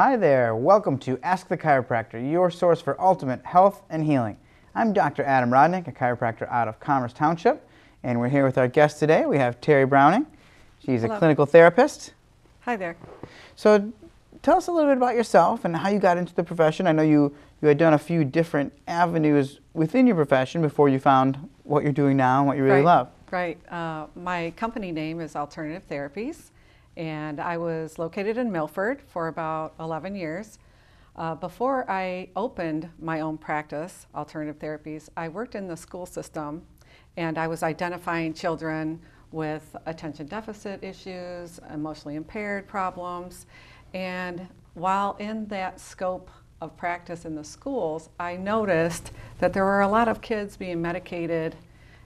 Hi there, welcome to Ask the Chiropractor, your source for ultimate health and healing. I'm Dr. Adam Rodnick, a chiropractor out of Commerce Township, and we're here with our guest today. We have Terrie Browning. She's Hello. A clinical therapist. Hi there. So tell us a little bit about yourself and how you got into the profession. I know you had done a few different avenues within your profession before you found what you're doing now and what you really love. Right. My company name is Alternative Therapies. And I was located in Milford for about 11 years. Before I opened my own practice, Alternative Therapies, I worked in the school system, and I was identifying children with attention deficit issues, emotionally impaired problems. And while in that scope of practice in the schools, I noticed that there were a lot of kids being medicated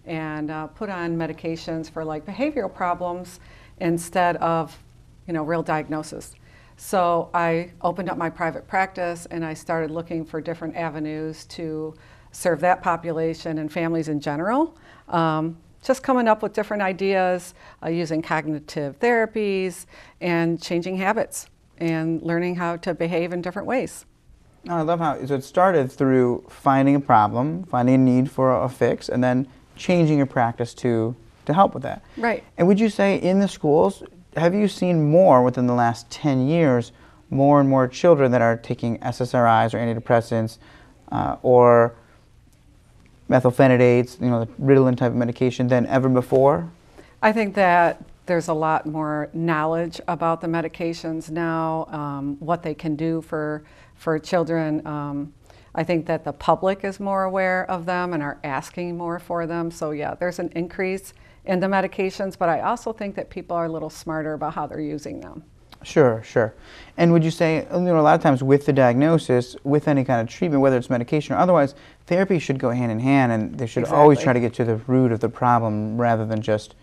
and put on medications for like behavioral problems instead of, real diagnosis. So I opened up my private practice and I started looking for different avenues to serve that population and families in general. Just coming up with different ideas, using cognitive therapies and changing habits and learning how to behave in different ways. I love how so it started through finding a problem, finding a need for a fix, and then changing your practice to help with that. Right. And would you say in the schools, have you seen more within the last 10 years, more and more children that are taking SSRIs or antidepressants or methylphenidates, the Ritalin type of medication than ever before? I think that there's a lot more knowledge about the medications now, what they can do for children. I think that the public is more aware of them and are asking more for them. So yeah, there's an increase in the medications, but I also think that people are a little smarter about how they're using them. Sure, sure. And would you say, a lot of times with the diagnosis, with any kind of treatment, whether it's medication or otherwise, therapy should go hand in hand, and they should always try to get to the root of the problem rather than just,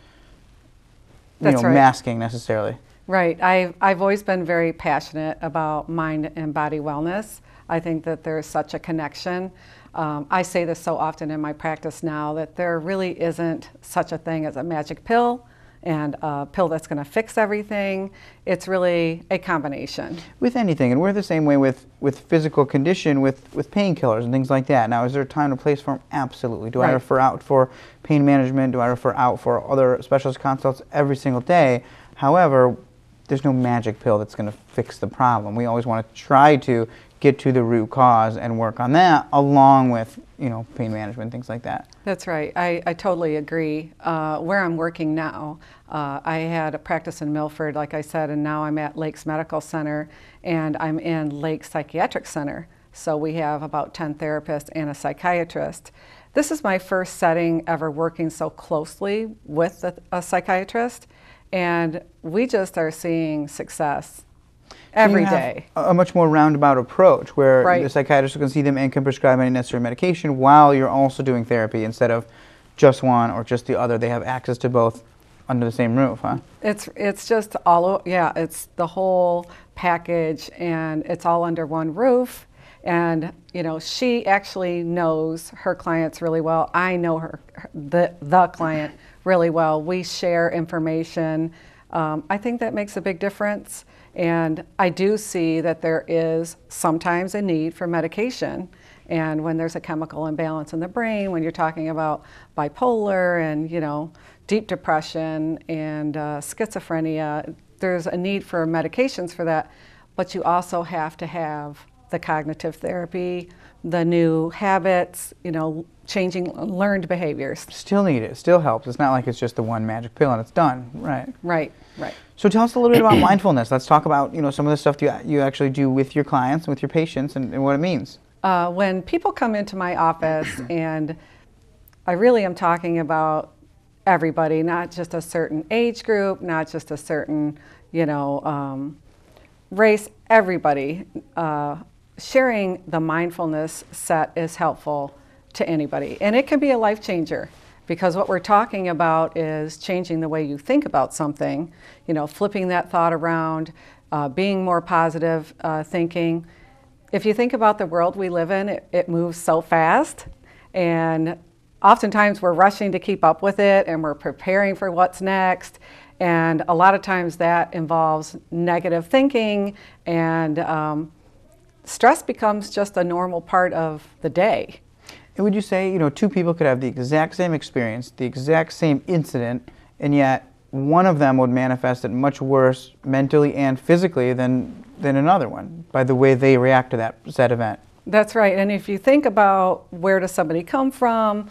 masking necessarily. Right. I've always been very passionate about mind and body wellness. I think that there's such a connection. I say this so often in my practice now that there really isn't such a thing as a magic pill and a pill that's going to fix everything. It's really a combination. With anything, and we're the same way with physical condition, with painkillers and things like that. Now, is there a time and place for them? Absolutely. Do I refer out for pain management? Do I refer out for other specialist consults every single day? However, there's no magic pill that's going to fix the problem. We always want to try to get to the root cause and work on that along with, pain management, things like that. That's right. I totally agree. Where I'm working now, I had a practice in Milford, like I said, and now I'm at Lakes Medical Center, and I'm in Lake Psychiatric Center. So we have about 10 therapists and a psychiatrist. This is my first setting ever working so closely with a psychiatrist, and we just are seeing success every day. A much more roundabout approach where the psychiatrist can see them and can prescribe any necessary medication while you're also doing therapy instead of just one or just the other. They have access to both under the same roof, huh? It's just all, it's the whole package, and it's all under one roof. And, she actually knows her clients really well. I know the client really well. We share information. I think that makes a big difference. And I do see that there is sometimes a need for medication. And when there's a chemical imbalance in the brain, when you're talking about bipolar and, deep depression and schizophrenia, there's a need for medications for that. But you also have to have the cognitive therapy, the new habits, changing learned behaviors. Still need it, still helps. It's not like it's just the one magic pill and it's done, right? Right, right. So tell us a little bit about mindfulness. Let's talk about, some of the stuff you actually do with your clients, with your patients, and what it means. When people come into my office, and I really am talking about everybody, not just a certain age group, not just a certain, race, everybody. Sharing the mindfulness set is helpful to anybody, and it can be a life changer, because what we're talking about is changing the way you think about something, flipping that thought around, being more positive thinking. If you think about the world we live in, it moves so fast, and oftentimes we're rushing to keep up with it, and we're preparing for what's next, And a lot of times that involves negative thinking, and stress becomes just a normal part of the day. And would you say, you know, two people could have the exact same experience, the exact same incident, and yet one of them would manifest it much worse mentally and physically than another one by the way they react to that said event? That's right. And if you think about where does somebody come from,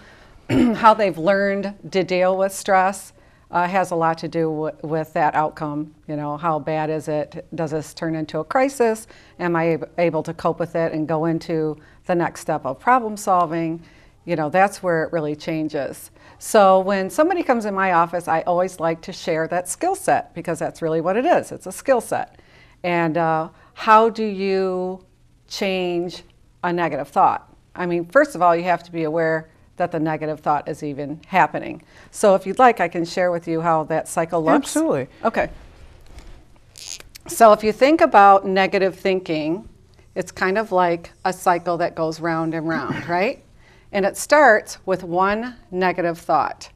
how they've learned to deal with stress, has a lot to do with that outcome. You know, how bad is it? Does this turn into a crisis? Am I able to cope with it and go into the next step of problem solving? You know, that's where it really changes. So when somebody comes in my office, I always like to share that skill set, because that's really what it is. It's a skill set. And how do you change a negative thought? I mean, first of all, you have to be aware that the negative thought is even happening. So if you'd like, I can share with you how that cycle looks. Absolutely. Okay. So if you think about negative thinking, it's kind of like a cycle that goes round and round, right? And it starts with one negative thought.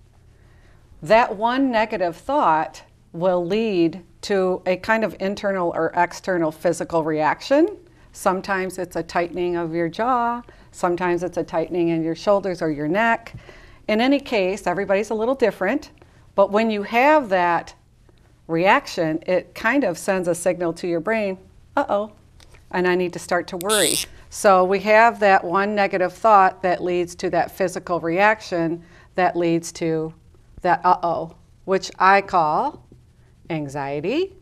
That one negative thought will lead to a kind of internal or external physical reaction. Sometimes it's a tightening of your jaw. Sometimes it's a tightening in your shoulders or your neck. In any case, everybody's a little different, but when you have that reaction, it kind of sends a signal to your brain, uh-oh, and I need to start to worry. So we have that one negative thought that leads to that physical reaction that leads to that uh-oh, which I call anxiety,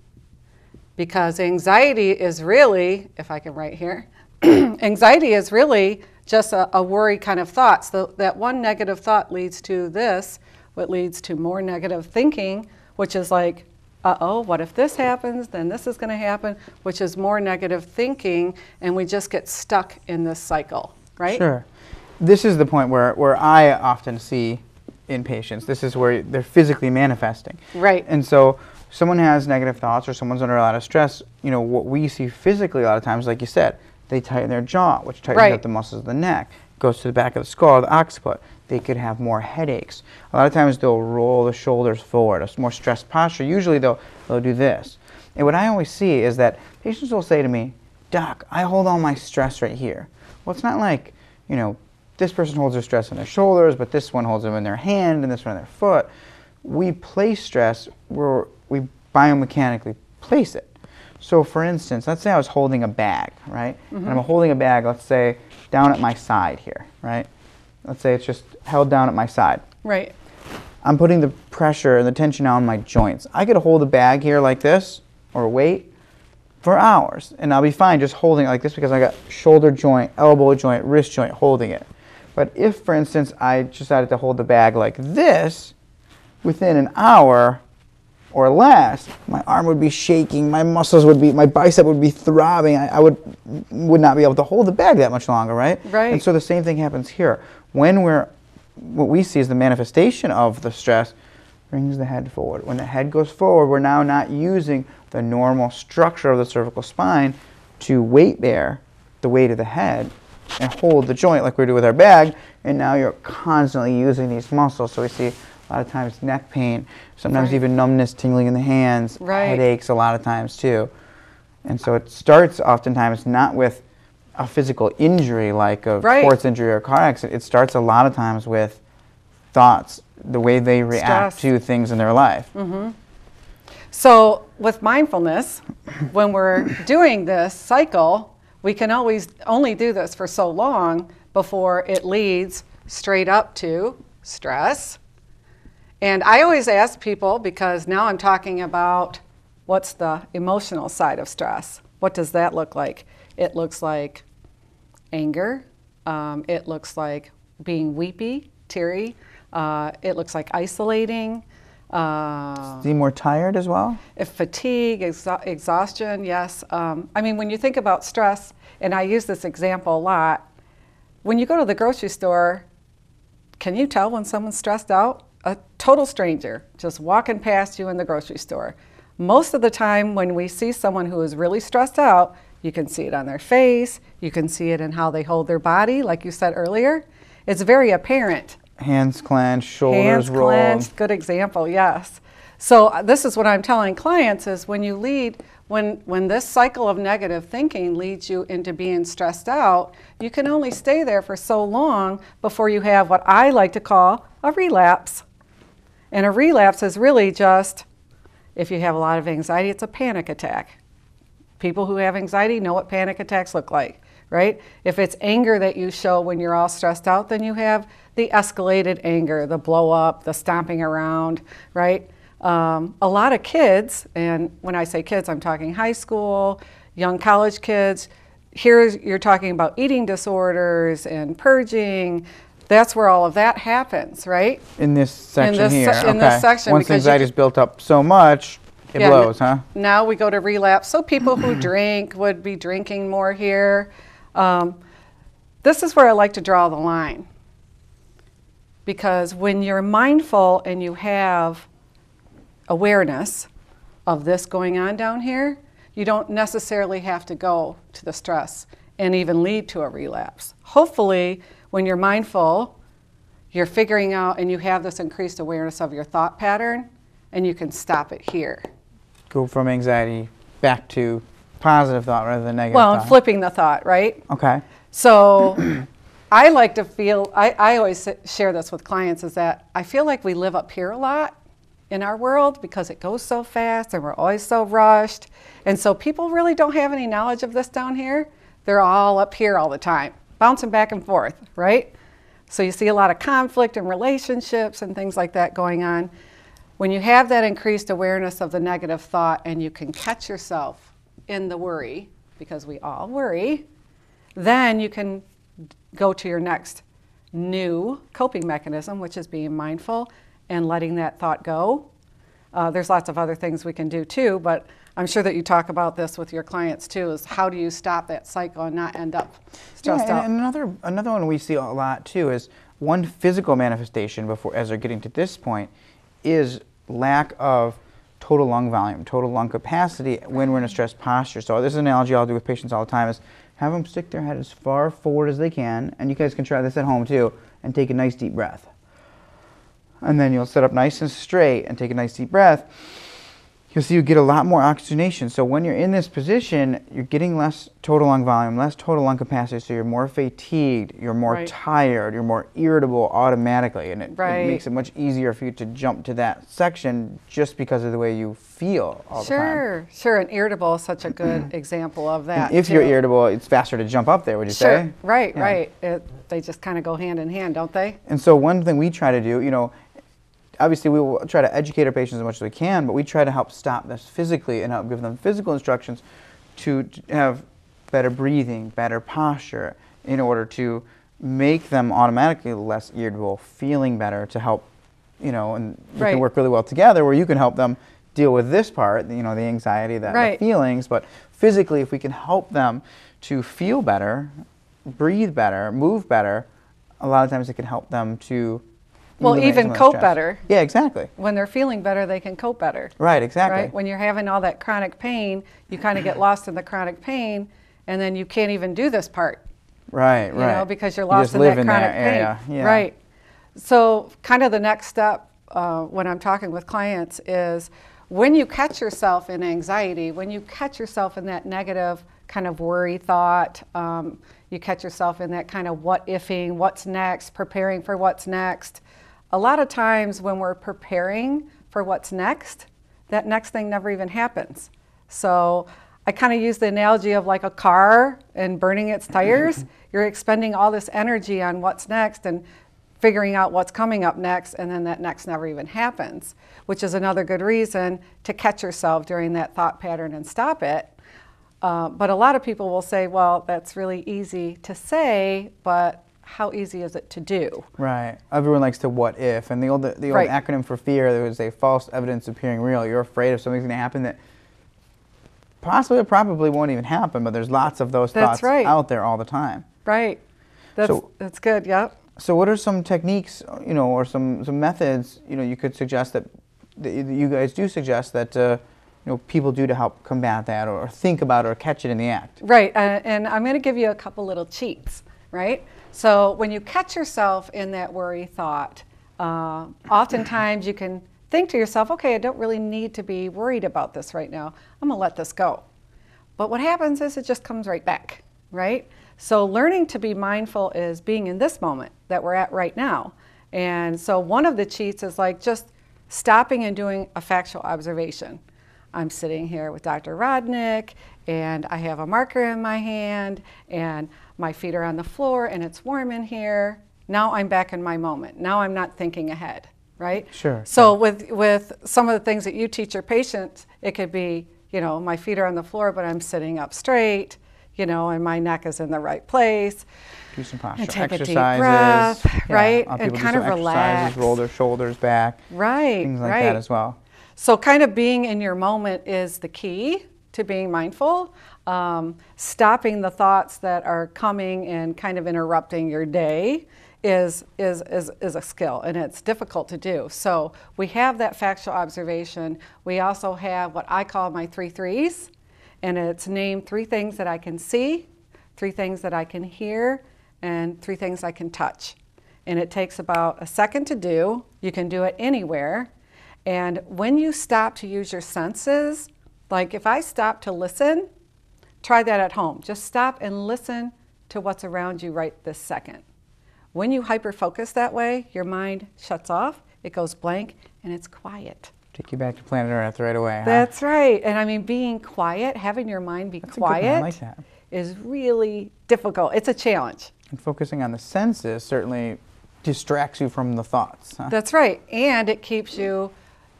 because anxiety is really, if I can write here, anxiety is really just a worry kind of thought. So that one negative thought leads to this, what leads to more negative thinking, which is like, uh-oh, what if this happens? Then this is going to happen, which is more negative thinking, and we just get stuck in this cycle, right? Sure. This is the point where I often see in patients. This is where they're physically manifesting. Right. And so someone has negative thoughts or someone's under a lot of stress, you know, what we see physically a lot of times, like you said, they tighten their jaw, which tightens up the muscles of the neck, goes to the back of the skull, the occiput. They could have more headaches. A lot of times they'll roll the shoulders forward, a more stressed posture. Usually they'll do this. And what I always see is that patients will say to me, "Doc, I hold all my stress right here." Well, it's not like, you know, this person holds their stress on their shoulders, but this one holds them in their hand and this one on their foot. We place stress where we biomechanically place it. So for instance, let's say I was holding a bag, right? Mm-hmm. And I'm holding a bag, let's say, down at my side here, right? Let's say it's just held down at my side. Right. I'm putting the pressure and the tension on my joints. I could hold a bag here like this, or weight, for hours, and I'll be fine just holding it like this because I got shoulder joint, elbow joint, wrist joint holding it. But if, for instance, I decided to hold the bag like this, within an hour, or less, my arm would be shaking, my muscles would be, my bicep would be throbbing, I would not be able to hold the bag that much longer, right? Right. And so the same thing happens here. When we're, what we see is the manifestation of the stress brings the head forward. When the head goes forward, we're now not using the normal structure of the cervical spine to weight bear the weight of the head and hold the joint like we do with our bag, and now you're constantly using these muscles. So we see a lot of times neck pain, sometimes even numbness, tingling in the hands, headaches a lot of times too. And so it starts oftentimes not with a physical injury like a sports injury or car accident. It starts a lot of times with thoughts, the way they react to things in their life. Mm-hmm. So with mindfulness, when we're doing this cycle, we can always only do this for so long before it leads straight up to stress. And I always ask people, because now I'm talking about what's the emotional side of stress. What does that look like? It looks like anger. It looks like being weepy, teary. It looks like isolating. Be more tired as well? Fatigue, exhaustion, yes. I mean, when you think about stress, and I use this example a lot, when you go to the grocery store, can you tell when someone's stressed out? A total stranger just walking past you in the grocery store. Most of the time when we see someone who is really stressed out, you can see it on their face, you can see it in how they hold their body, like you said earlier. It's very apparent. Hands clenched, shoulders rolled. Hands clenched, good example, yes. So this is what I'm telling clients is when you lead, when this cycle of negative thinking leads you into being stressed out, you can only stay there for so long before you have what I like to call a relapse. And a relapse is really just, if you have a lot of anxiety, it's a panic attack. People who have anxiety know what panic attacks look like, right? If it's anger that you show when you're all stressed out, then you have the escalated anger, the blow up, the stomping around, right? A lot of kids, and when I say kids, I'm talking high school, young college kids. Here you're talking about eating disorders and purging. That's where all of that happens, right? In this section here. Once anxiety's built up so much, it blows, huh? Now we go to relapse. So people who drink would be drinking more here. This is where I like to draw the line. Because when you're mindful and you have awareness of this going on down here, you don't necessarily have to go to the stress and even lead to a relapse. Hopefully, when you're mindful, you're figuring out and you have this increased awareness of your thought pattern and you can stop it here. Go from anxiety back to positive thought rather than negative thought. Well, flipping the thought, right? Okay. So I like to feel, I always share this with clients, is that I feel like we live up here a lot in our world because it goes so fast and we're always so rushed. And so people really don't have any knowledge of this down here. They're all up here all the time, bouncing back and forth, right? So you see a lot of conflict and relationships and things like that going on. When you have that increased awareness of the negative thought and you can catch yourself in the worry, because we all worry, then you can go to your next new coping mechanism, which is being mindful and letting that thought go. There's lots of other things we can do too, but I'm sure that you talk about this with your clients too, is how do you stop that cycle and not end up stressed out? And another one we see a lot too is one physical manifestation before, as they're getting to this point, is lack of total lung volume, total lung capacity when we're in a stressed posture. So this is an analogy I'll do with patients all the time is have them stick their head as far forward as they can, and you guys can try this at home too, and take a nice deep breath. And then you'll sit up nice and straight and take a nice deep breath. You'll see you get a lot more oxygenation. So when you're in this position, you're getting less total lung volume, less total lung capacity, so you're more fatigued, you're more tired, you're more irritable automatically, and it makes it much easier for you to jump to that section just because of the way you feel all the time. Sure, and irritable is such a good example of that. And if you're irritable, it's faster to jump up there, would you say? Right. They just kind of go hand in hand, don't they? And so one thing we try to do, you know, obviously, we will try to educate our patients as much as we can, but we try to help stop this physically and help give them physical instructions to have better breathing, better posture, in order to make them automatically less irritable, feeling better, to help, you know, and we can work really well together where you can help them deal with this part, you know, the anxiety, the feelings, but physically, if we can help them to feel better, breathe better, move better, a lot of times it can help them to even cope better. Yeah, exactly. When they're feeling better, they can cope better. Right, exactly. Right? When you're having all that chronic pain, you kind of get lost in the chronic pain, and then you can't even do this part. Right. You know, because you're lost in that chronic pain. Yeah. Right. So kind of the next step when I'm talking with clients is when you catch yourself in anxiety, when you catch yourself in that negative kind of worry thought, you catch yourself in that kind of what-ifing, what's next, preparing for what's next. A lot of times when we're preparing for what's next, that next thing never even happens. So I kind of use the analogy of like a car and burning its tires. You're expending all this energy on what's next and figuring out what's coming up next, and then that next never even happens, which is another good reason to catch yourself during that thought pattern and stop it. But a lot of people will say, well, that's really easy to say, but how easy is it to do? Right. Everyone likes to what if, and the old acronym for fear, there was a false evidence appearing real. You're afraid of something's going to happen that possibly or probably won't even happen, but there's lots of those thoughts out there all the time. Right. That's good. Yep. So what are some techniques, you know, or some methods, you know, you could suggest that you guys do suggest that you know, people do to help combat that or think about it or catch it in the act? Right. And I'm going to give you a couple little cheats. Right. So when you catch yourself in that worry thought, oftentimes you can think to yourself, okay, I don't really need to be worried about this right now. I'm going to let this go. But what happens is it just comes right back, right? So learning to be mindful is being in this moment that we're at right now. And so one of the cheats is like just stopping and doing a factual observation. I'm sitting here with Dr. Rodnick, and I have a marker in my hand, and my feet are on the floor, and it's warm in here. Now I'm back in my moment. Now I'm not thinking ahead, right? Sure. So with some of the things that you teach your patients, it could be, you know, my feet are on the floor, but I'm sitting up straight, you know, and my neck is in the right place. Do some posture exercises. Take a deep breath, right? And kind of relax. Roll their shoulders back. Right. Things like that as well. So kind of being in your moment is the key to being mindful, stopping the thoughts that are coming and kind of interrupting your day is a skill, and it's difficult to do. So we have that factual observation. We also have what I call my 3 3s, and it's name 3 things that I can see, 3 things that I can hear, and 3 things I can touch. And it takes about a second to do. You can do it anywhere. And when you stop to use your senses, like if I stop to listen, try that at home. Just stop and listen to what's around you right this second. When you hyper-focus that way, your mind shuts off, it goes blank, and it's quiet. Take you back to planet Earth right away, huh? That's right. And I mean, being quiet, having your mind be quiet, I like that, is really difficult. It's a challenge. And focusing on the senses certainly distracts you from the thoughts, huh? That's right. And it keeps you...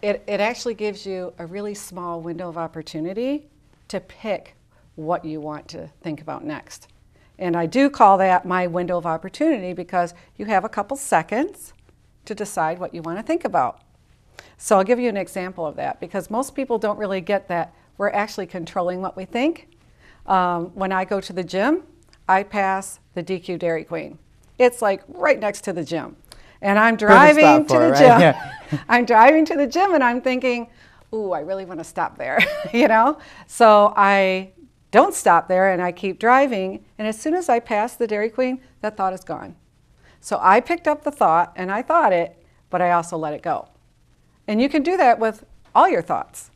It actually gives you a really small window of opportunity to pick what you want to think about next. And I do call that my window of opportunity, because you have a couple seconds to decide what you want to think about. So I'll give you an example of that, because most people don't really get that we're actually controlling what we think. When I go to the gym, I pass the DQ Dairy Queen. It's like right next to the gym. And I'm driving to the gym. Yeah. I'm driving to the gym and I'm thinking, ooh, I really want to stop there, you know? So I don't stop there and I keep driving. And as soon as I pass the Dairy Queen, that thought is gone. So I picked up the thought and I thought it, but I also let it go. And you can do that with all your thoughts,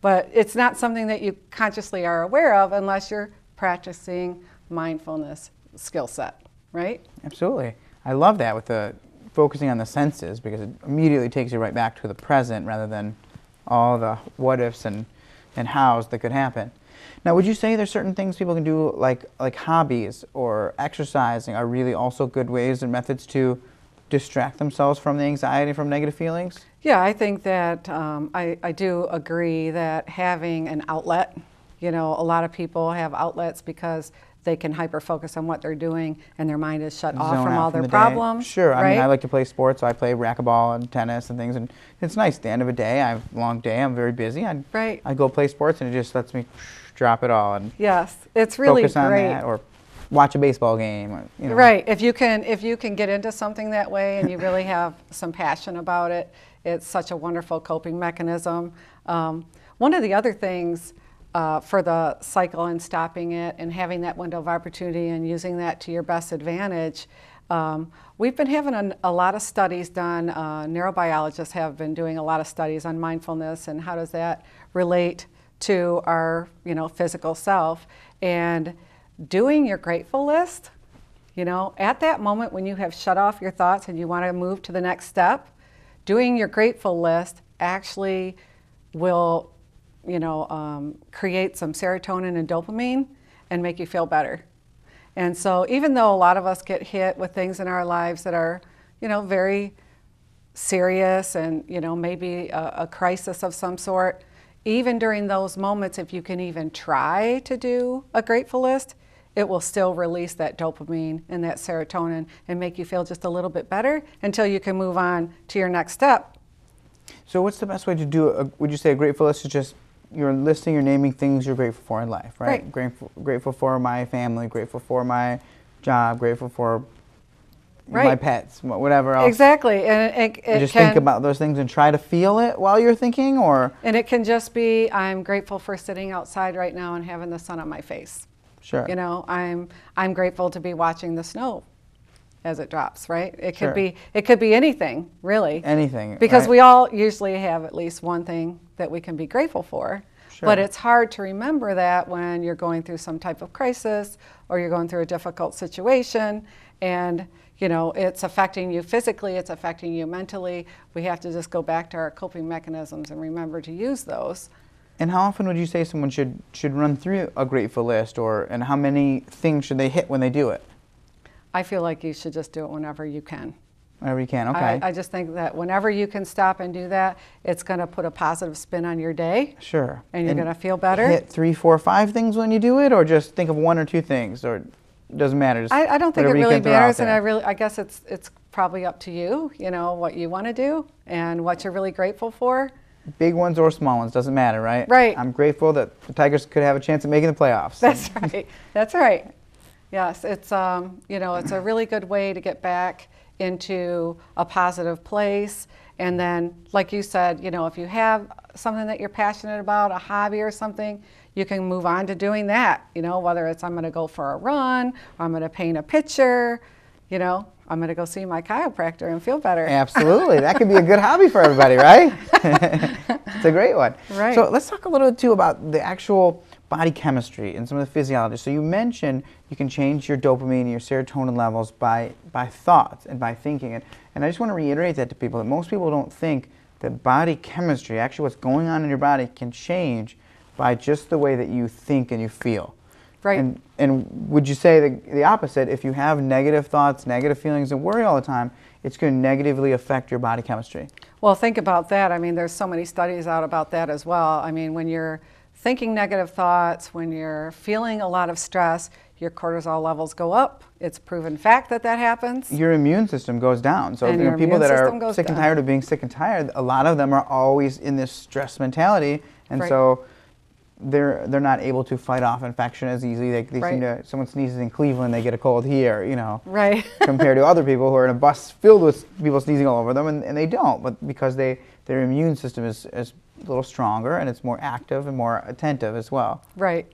but it's not something that you consciously are aware of unless you're practicing mindfulness skill set, right? Absolutely. I love that with the focusing on the senses, because it immediately takes you right back to the present rather than all the what-ifs and hows that could happen. Now, would you say there's certain things people can do, like hobbies or exercising, are really also good ways and methods to distract themselves from the anxiety, from negative feelings? Yeah, I think that I do agree that having an outlet, you know, a lot of people have outlets because they can hyper-focus on what they're doing, and their mind is shut off from all their problems. Sure, I mean, I like to play sports, so I play racquetball and tennis and things, and it's nice. At the end of a day, I have a long day, I'm very busy, I go play sports, and it just lets me drop it all. And yes, it's really great. Focus on that, or watch a baseball game. Or, you know. Right, if you can get into something that way, and you really have some passion about it, it's such a wonderful coping mechanism. One of the other things for the cycle and stopping it and having that window of opportunity and using that to your best advantage. We've been having a lot of studies done. Neurobiologists have been doing a lot of studies on mindfulness and how does that relate to our, you know, physical self. And doing your grateful list, you know, at that moment when you have shut off your thoughts and you want to move to the next step, doing your grateful list actually will, you know, create some serotonin and dopamine and make you feel better. And so even though a lot of us get hit with things in our lives that are, you know, very serious and, you know, maybe a crisis of some sort, even during those moments, if you can even try to do a grateful list, it will still release that dopamine and that serotonin and make you feel just a little bit better until you can move on to your next step. So what's the best way to do it? Would you say a grateful list is just you're listing, you're naming things you're grateful for in life, right? Right. Grateful for my family, grateful for my job, grateful for my pets, whatever else. Exactly. And you just think about those things and try to feel it while you're thinking, or? And it can just be, I'm grateful for sitting outside right now and having the sun on my face. Sure. You know, I'm grateful to be watching the snow as it drops, right? It could be, it could be anything, really. Anything. Because we all usually have at least one thing that we can be grateful for. But it's hard to remember that when you're going through some type of crisis or you're going through a difficult situation, and you know, it's affecting you physically, it's affecting you mentally. We have to just go back to our coping mechanisms and remember to use those. And how often would you say someone should run through a grateful list, or and how many things should they hit when they do it? I feel like you should just do it whenever you can. Whenever you can, okay. I just think that whenever you can stop and do that, it's going to put a positive spin on your day. Sure. And you're going to feel better. Hit 3, 4, 5 things when you do it, or just think of 1 or 2 things, or it doesn't matter. Just I don't think it really matters, and I guess it's probably up to you, you know, what you want to do and what you're really grateful for. Big ones or small ones, doesn't matter, right? Right. I'm grateful that the Tigers could have a chance at making the playoffs. That's right. That's right. Yes, it's you know, it's a really good way to get back into a positive place. And then, like you said, you know, if you have something that you're passionate about, a hobby or something, you can move on to doing that, you know, whether it's I'm going to go for a run, I'm going to paint a picture, you know, I'm going to go see my chiropractor and feel better. Absolutely. That could be a good hobby for everybody, right? It's a great one. Right. So let's talk a little too about the actual body chemistry and some of the physiology. So you mentioned you can change your dopamine and your serotonin levels by thoughts and by thinking. And I just want to reiterate that to people, that most people don't think that body chemistry, actually what's going on in your body, can change by just the way that you think and you feel. Right. And would you say the opposite? If you have negative thoughts, negative feelings, and worry all the time, it's going to negatively affect your body chemistry? Well, think about that. I mean, there's so many studies out about that as well. I mean, when you're thinking negative thoughts, when you're feeling a lot of stress, your cortisol levels go up. It's proven fact that that happens. Your immune system goes down. So you know, people that are sick and tired of being sick and tired, a lot of them are always in this stress mentality, and so they're not able to fight off infection as easily. They seem to, someone sneezes in Cleveland, they get a cold here, you know, compared to other people who are in a bus filled with people sneezing all over them, and they don't, but because their immune system is a little stronger, and it's more active and more attentive as well. Right,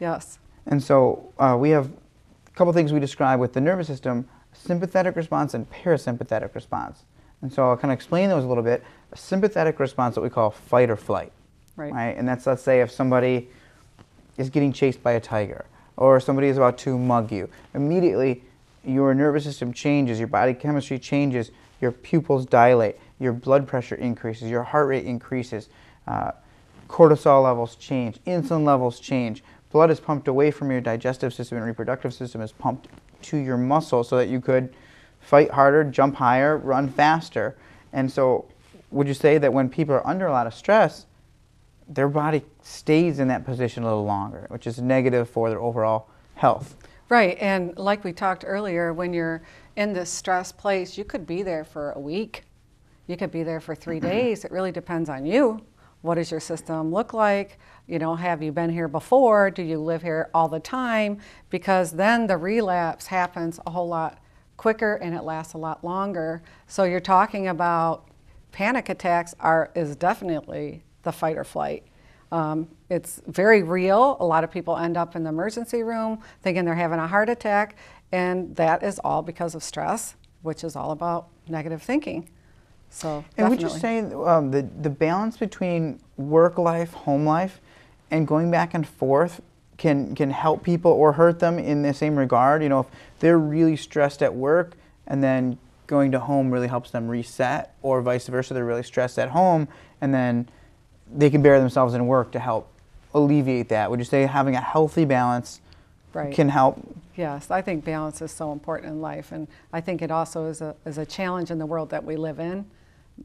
yes. And so we have a couple things we describe with the nervous system: sympathetic response and parasympathetic response. And so I'll kind of explain those a little bit. A sympathetic response, what we call fight or flight. Right. And that's, let's say, if somebody is getting chased by a tiger or somebody is about to mug you, immediately your nervous system changes, your body chemistry changes, your pupils dilate, your blood pressure increases, your heart rate increases, cortisol levels change, insulin levels change, blood is pumped away from your digestive system and reproductive system is pumped to your muscles so that you could fight harder, jump higher, run faster. And so would you say that when people are under a lot of stress, their body stays in that position a little longer, which is negative for their overall health? Right, and like we talked earlier, when you're in this stress place, you could be there for a week. You could be there for 3 days. It really depends on you. What does your system look like? You know, have you been here before? Do you live here all the time? Because then the relapse happens a whole lot quicker and it lasts a lot longer. So you're talking about panic attacks is definitely the fight or flight. It's very real. A lot of people end up in the emergency room thinking they're having a heart attack, and that is all because of stress, which is all about negative thinking. So, and would you say the balance between work life, home life, and going back and forth can help people or hurt them in the same regard? You know, if they're really stressed at work and then going to home really helps them reset, or vice versa, they're really stressed at home and then they can bear themselves in work to help alleviate that. Would you say having a healthy balance can help? Yes, I think balance is so important in life, and I think it also is a challenge in the world that we live in,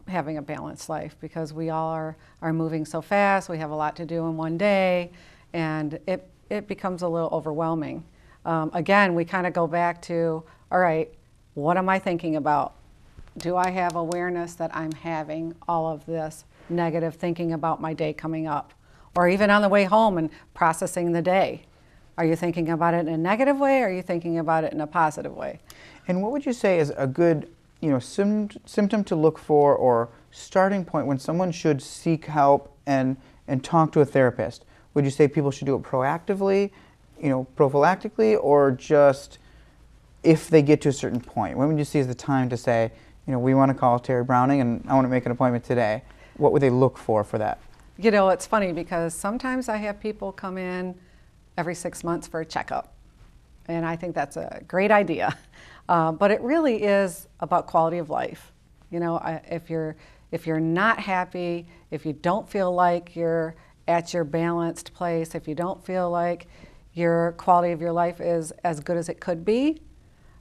having a balanced life, because we all are moving so fast, we have a lot to do in one day, and it becomes a little overwhelming. Again, we kind of go back to, all right, what am I thinking about? Do I have awareness that I'm having all of this negative thinking about my day coming up, or even on the way home and processing the day? Are you thinking about it in a negative way, or are you thinking about it in a positive way? And what would you say is a good, you know, symptom to look for, or starting point when someone should seek help and talk to a therapist? Would you say people should do it proactively, you know, prophylactically, or just if they get to a certain point? When would you see as the time to say, you know, we want to call Terrie Browning and I want to make an appointment today? What would they look for that? You know, it's funny because sometimes I have people come in every 6 months for a checkup, and I think that's a great idea. But it really is about quality of life. You know, if you're not happy, if you don't feel like you're at your balanced place, if you don't feel like your quality of your life is as good as it could be,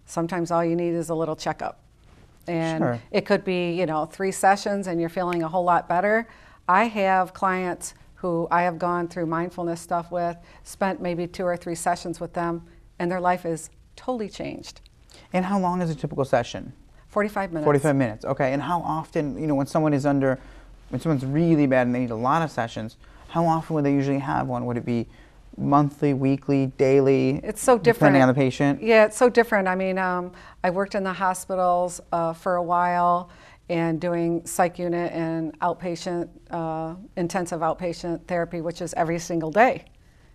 sometimes all you need is a little checkup. And sure, it could be, you know, 3 sessions and you're feeling a whole lot better. I have clients who I have gone through mindfulness stuff with, spent maybe 2 or 3 sessions with them, and their life is totally changed. And how long is a typical session? 45 minutes. 45 minutes, okay. And how often, you know, when someone's really bad and they need a lot of sessions, how often would they usually have one? Would it be monthly, weekly, daily? It's so different. Depending on the patient? Yeah, it's so different. I mean, I worked in the hospitals for a while and doing psych unit and outpatient, intensive outpatient therapy, which is every single day.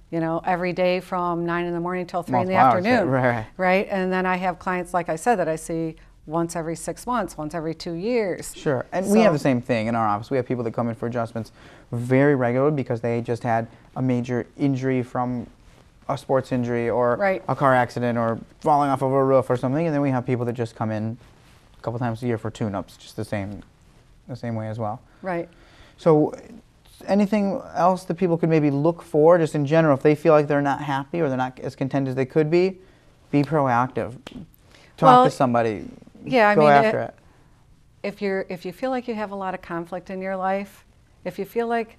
You know, every day from 9 in the morning till 3 in the afternoon. Right. And then I have clients, like I said, that I see once every 6 months, once every 2 years. Sure. And so we have the same thing in our office. We have people that come in for adjustments very regularly because they just had a major injury from a sports injury or right, a car accident or falling off of a roof or something. And then we have people that just come in a couple times a year for tune-ups, just the same way as well. Right. So anything else that people could maybe look for, just in general, if they feel like they're not happy or they're not as content as they could be proactive. Talk to somebody. Yeah, go after it. If you feel like you have a lot of conflict in your life, if you feel like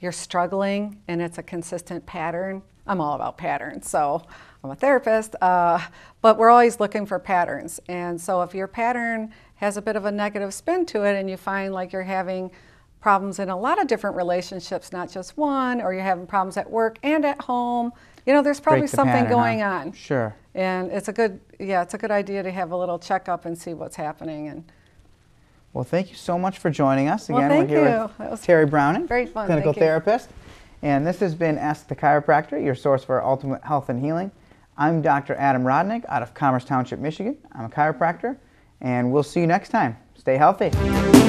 you're struggling and it's a consistent pattern, I'm all about patterns, so I'm a therapist, but we're always looking for patterns. And so if your pattern has a bit of a negative spin to it and you find like you're having problems in a lot of different relationships, not just one, or you're having problems at work and at home, you know, there's probably something going on. Sure. And it's a good, yeah, it's a good idea to have a little checkup and see what's happening. And well, thank you so much for joining us again. Well, we're here with Terrie Browning, very fun, clinical therapist, and this has been Ask the Chiropractor, your source for ultimate health and healing. I'm Dr. Adam Rodnick out of Commerce Township, Michigan. I'm a chiropractor, and we'll see you next time. Stay healthy.